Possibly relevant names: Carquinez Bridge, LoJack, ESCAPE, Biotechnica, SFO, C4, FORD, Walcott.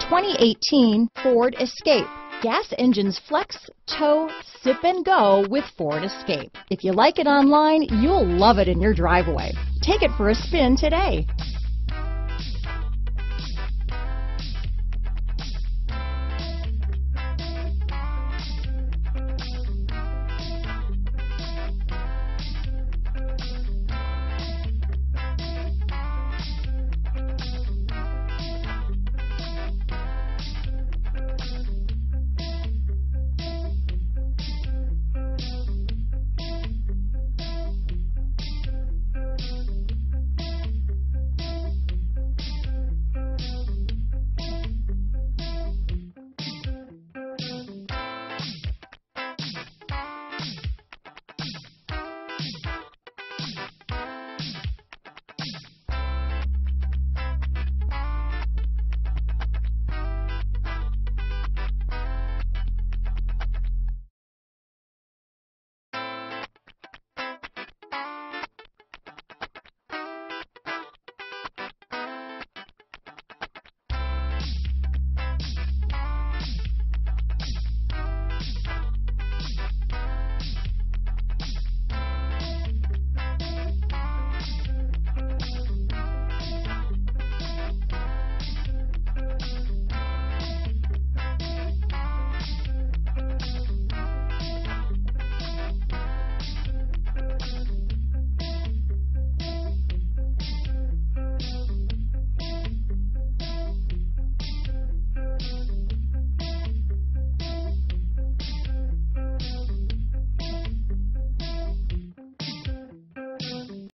2018 Ford Escape. Gas engines flex, tow, sip and go with Ford Escape. If you like it online, you'll love it in your driveway. Take it for a spin today.